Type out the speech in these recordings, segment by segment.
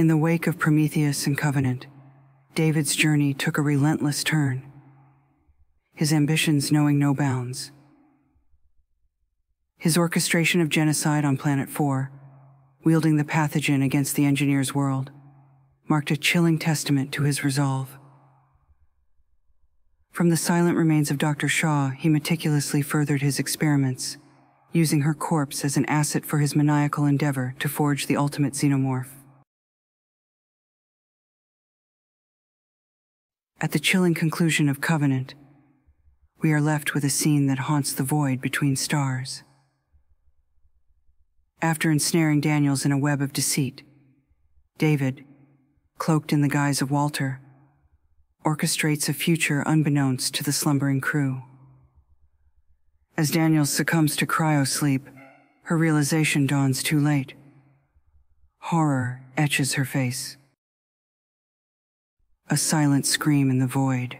In the wake of Prometheus and Covenant, David's journey took a relentless turn, his ambitions knowing no bounds. His orchestration of genocide on Planet Four, wielding the pathogen against the Engineers' world, marked a chilling testament to his resolve. From the silent remains of Dr. Shaw, he meticulously furthered his experiments, using her corpse as an asset for his maniacal endeavor to forge the ultimate xenomorph. At the chilling conclusion of Covenant, we are left with a scene that haunts the void between stars. After ensnaring Daniels in a web of deceit, David, cloaked in the guise of Walter, orchestrates a future unbeknownst to the slumbering crew. As Daniels succumbs to cryosleep, her realization dawns too late. Horror etches her face. A silent scream in the void.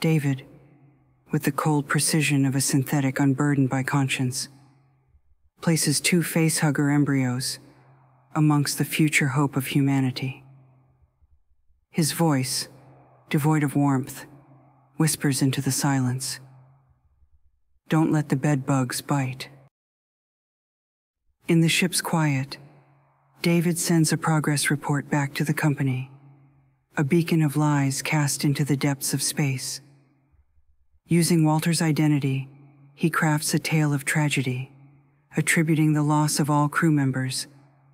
David, with the cold precision of a synthetic unburdened by conscience, places two facehugger embryos amongst the future hope of humanity. His voice, devoid of warmth, whispers into the silence. Don't let the bedbugs bite. In the ship's quiet, David sends a progress report back to the company, a beacon of lies cast into the depths of space. Using Walter's identity, he crafts a tale of tragedy, attributing the loss of all crew members,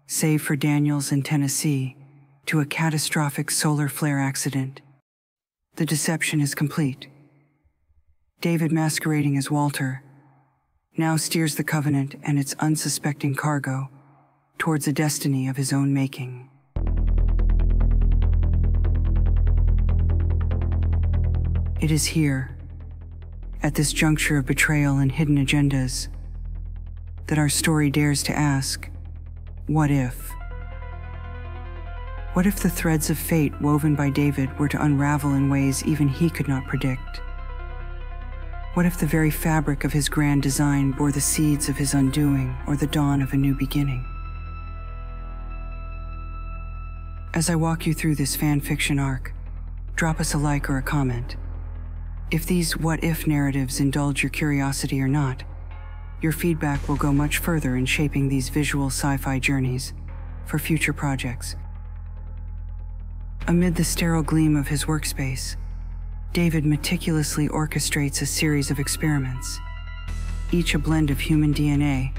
save for Daniels and Tennessee, to a catastrophic solar flare accident. The deception is complete. David, masquerading as Walter, now steers the Covenant and its unsuspecting cargo towards a destiny of his own making. It is here, at this juncture of betrayal and hidden agendas, that our story dares to ask, what if? What if the threads of fate woven by David were to unravel in ways even he could not predict? What if the very fabric of his grand design bore the seeds of his undoing or the dawn of a new beginning? As I walk you through this fan fiction arc, drop us a like or a comment. If these what-if narratives indulge your curiosity or not, your feedback will go much further in shaping these visual sci-fi journeys for future projects. Amid the sterile gleam of his workspace, David meticulously orchestrates a series of experiments, each a blend of human DNA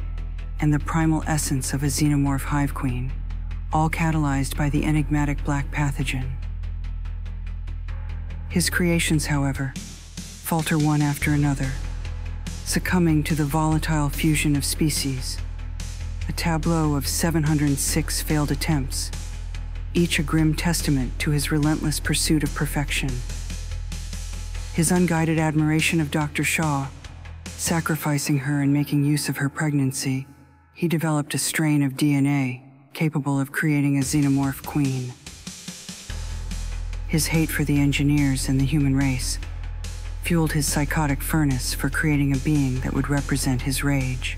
and the primal essence of a xenomorph hive queen, all catalyzed by the enigmatic black pathogen. His creations, however, falter one after another, succumbing to the volatile fusion of species, a tableau of 706 failed attempts, each a grim testament to his relentless pursuit of perfection. His unguided admiration of Dr. Shaw, sacrificing her and making use of her pregnancy, he developed a strain of DNA capable of creating a xenomorph queen. His hate for the Engineers and the human race fueled his psychotic furnace for creating a being that would represent his rage.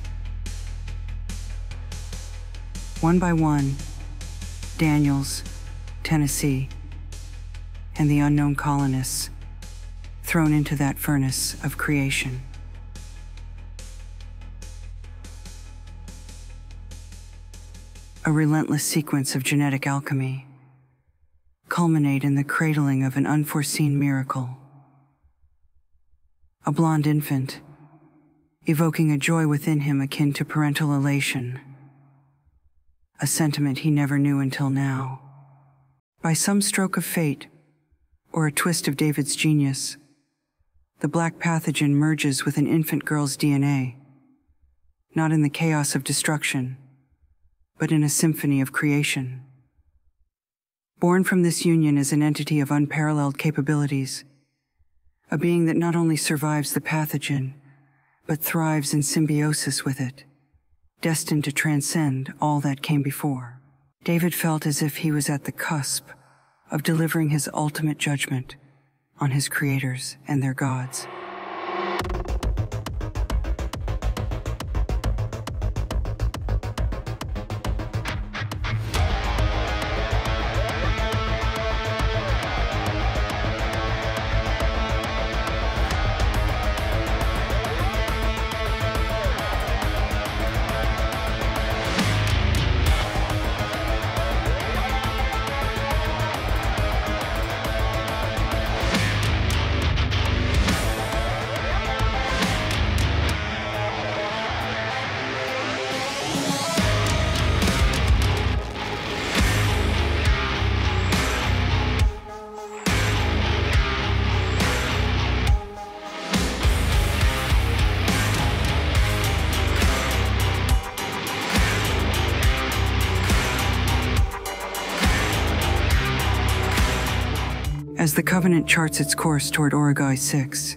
One by one, Daniels, Tennessee, and the unknown colonists thrown into that furnace of creation. A relentless sequence of genetic alchemy culminate in the cradling of an unforeseen miracle. A blonde infant, evoking a joy within him akin to parental elation, a sentiment he never knew until now. By some stroke of fate, or a twist of David's genius, the black pathogen merges with an infant girl's DNA, not in the chaos of destruction, but in a symphony of creation. Born from this union is an entity of unparalleled capabilities, a being that not only survives the pathogen, but thrives in symbiosis with it, destined to transcend all that came before. David felt as if he was at the cusp of delivering his ultimate judgment on his creators and their gods. As the Covenant charts its course toward Origae-6,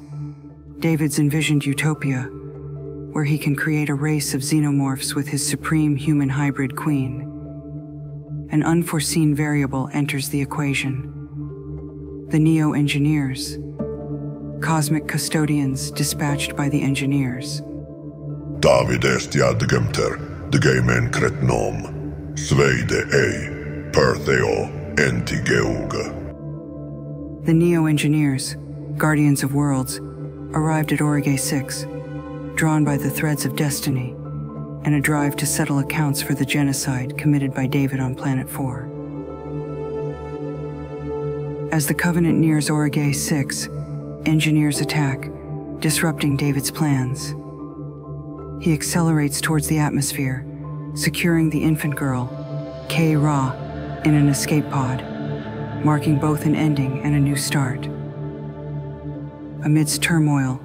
David's envisioned utopia, where he can create a race of xenomorphs with his supreme human hybrid queen. An unforeseen variable enters the equation. The Neo-Engineers, cosmic custodians dispatched by the Engineers. David esti adgymter, dgeimen kretnom, sveide ei, pertheo, enti geug. The Neo-Engineers, Guardians of Worlds, arrived at Origae-6, drawn by the threads of destiny and a drive to settle accounts for the genocide committed by David on Planet Four. As the Covenant nears Origae-6, Engineers attack, disrupting David's plans. He accelerates towards the atmosphere, securing the infant girl, KAY-RA, in an escape pod, marking both an ending and a new start. Amidst turmoil,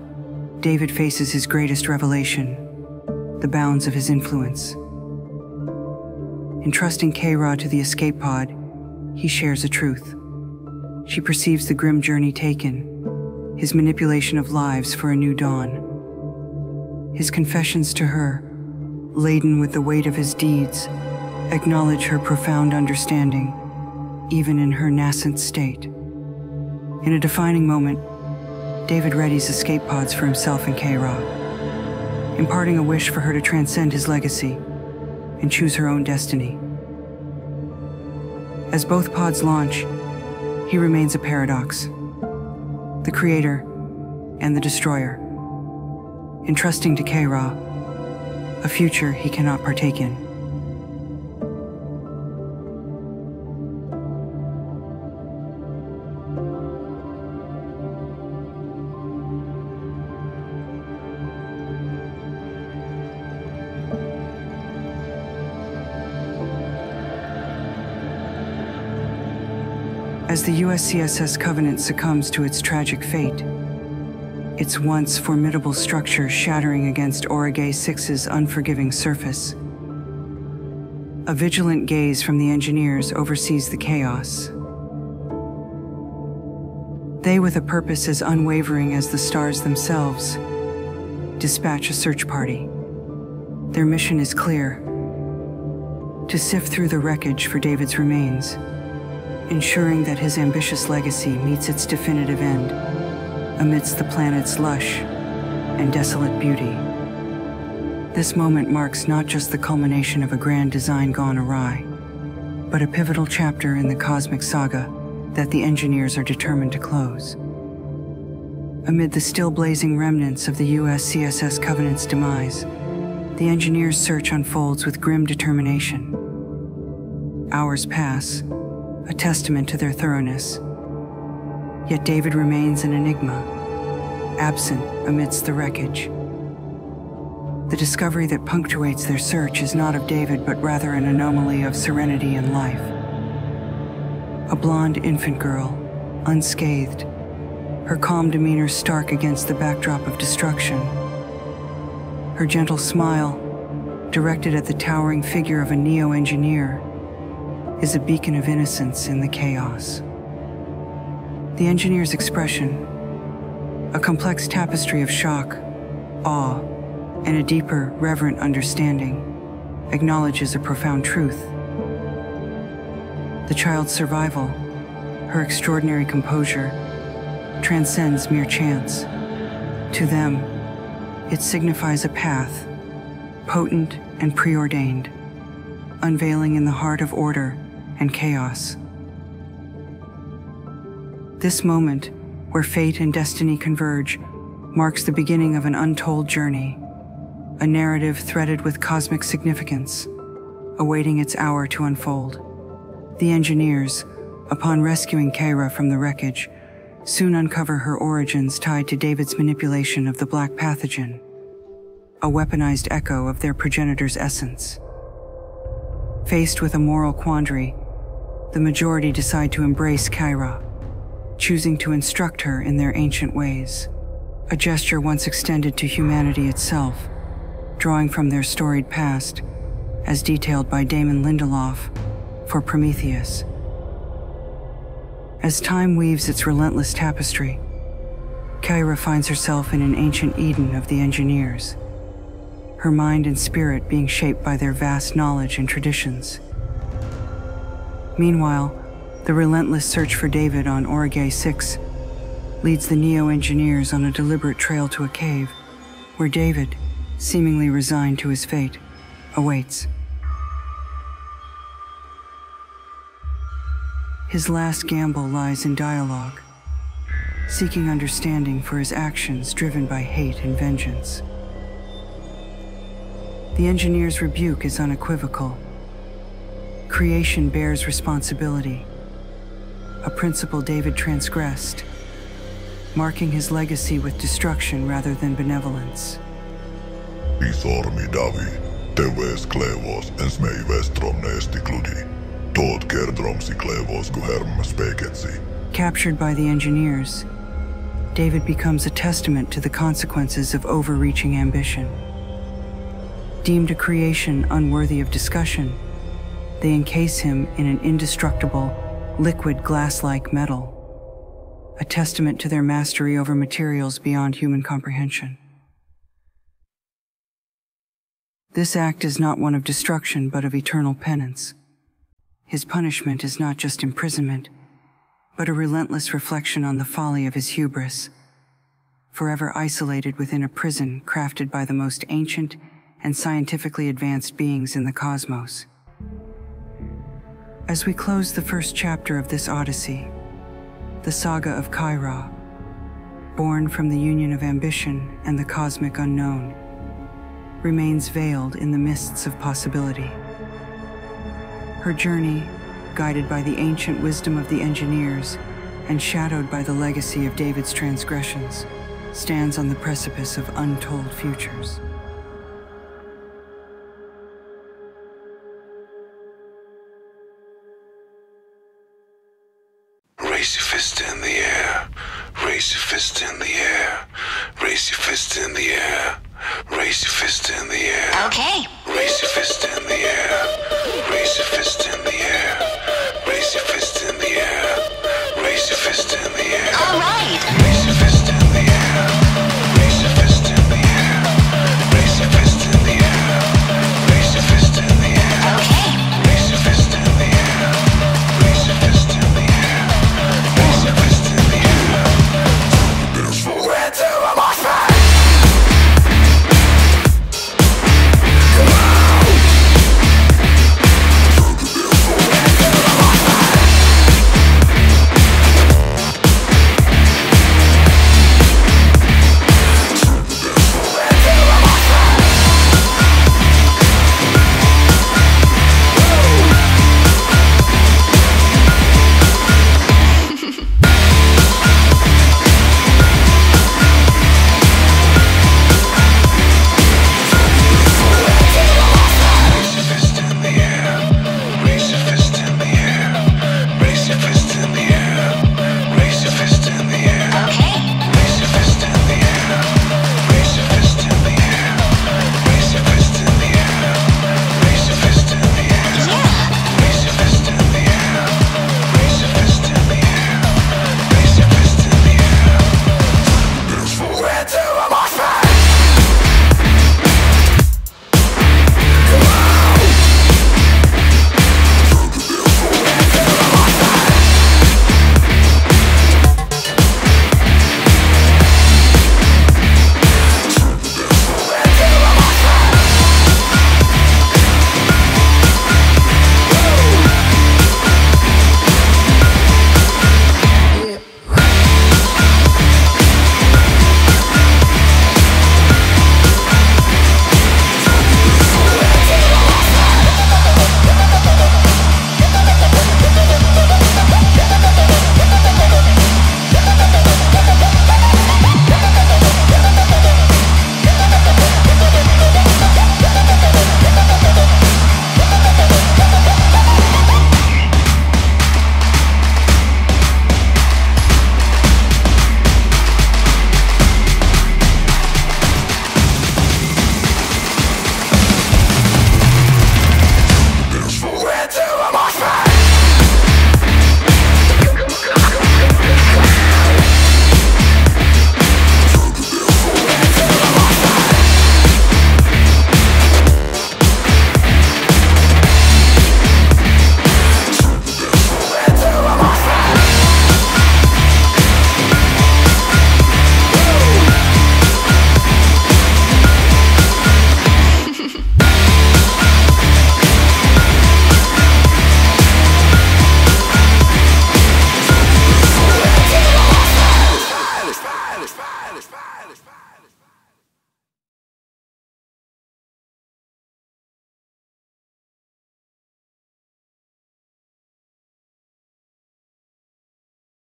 David faces his greatest revelation, the bounds of his influence. Entrusting KAY-RA to the escape pod, he shares a truth. She perceives the grim journey taken, his manipulation of lives for a new dawn. His confessions to her, laden with the weight of his deeds, acknowledge her profound understanding, even in her nascent state. In a defining moment, David readies escape pods for himself and KAY-RA, imparting a wish for her to transcend his legacy and choose her own destiny. As both pods launch, he remains a paradox, the creator and the destroyer, entrusting to KAY-RA a future he cannot partake in. As the USCSS Covenant succumbs to its tragic fate, its once formidable structure shattering against Origae-6's unforgiving surface, a vigilant gaze from the Engineers oversees the chaos. They, with a purpose as unwavering as the stars themselves, dispatch a search party. Their mission is clear: to sift through the wreckage for David's remains, ensuring that his ambitious legacy meets its definitive end amidst the planet's lush and desolate beauty. This moment marks not just the culmination of a grand design gone awry, but a pivotal chapter in the cosmic saga that the Engineers are determined to close. Amid the still blazing remnants of the USCSS Covenant's demise, the Engineers' search unfolds with grim determination. Hours pass, a testament to their thoroughness. Yet David remains an enigma, absent amidst the wreckage. The discovery that punctuates their search is not of David, but rather an anomaly of serenity and life. A blonde infant girl, unscathed, her calm demeanor stark against the backdrop of destruction. Her gentle smile, directed at the towering figure of a Neo-Engineer, is a beacon of innocence in the chaos. The Engineer's expression, a complex tapestry of shock, awe, and a deeper, reverent understanding, acknowledges a profound truth. The child's survival, her extraordinary composure, transcends mere chance. To them, it signifies a path, potent and preordained, unveiling in the heart of order and chaos. This moment, where fate and destiny converge, marks the beginning of an untold journey, a narrative threaded with cosmic significance, awaiting its hour to unfold. The Engineers, upon rescuing KAY-RA from the wreckage, soon uncover her origins tied to David's manipulation of the Black Pathogen, a weaponized echo of their progenitor's essence. Faced with a moral quandary, the majority decide to embrace KAY-RA, choosing to instruct her in their ancient ways, a gesture once extended to humanity itself, drawing from their storied past, as detailed by Damon Lindelof for Prometheus. As time weaves its relentless tapestry, KAY-RA finds herself in an ancient Eden of the Engineers, her mind and spirit being shaped by their vast knowledge and traditions. Meanwhile, the relentless search for David on Origae-6 leads the Neo-Engineers on a deliberate trail to a cave, where David, seemingly resigned to his fate, awaits. His last gamble lies in dialogue, seeking understanding for his actions driven by hate and vengeance. The Engineer's rebuke is unequivocal. Creation bears responsibility, a principle David transgressed, marking his legacy with destruction rather than benevolence. Isarmi Davi, teves klevos ens mei vestrom nestikludi, tod kerdromsi klevos guherm speketsi. Captured by the Engineers, David becomes a testament to the consequences of overreaching ambition. Deemed a creation unworthy of discussion, they encase him in an indestructible, liquid glass-like metal, a testament to their mastery over materials beyond human comprehension. This act is not one of destruction, but of eternal penance. His punishment is not just imprisonment, but a relentless reflection on the folly of his hubris, forever isolated within a prison crafted by the most ancient and scientifically advanced beings in the cosmos. As we close the first chapter of this odyssey, the saga of KAY-RA, born from the union of ambition and the cosmic unknown, remains veiled in the mists of possibility. Her journey, guided by the ancient wisdom of the Engineers and shadowed by the legacy of David's transgressions, stands on the precipice of untold futures. Raise your fist in the air, raise your fist in the air, raise your fist in the air, raise your fist in the air. Okay. Raise your fist in the air, raise your fist in the air.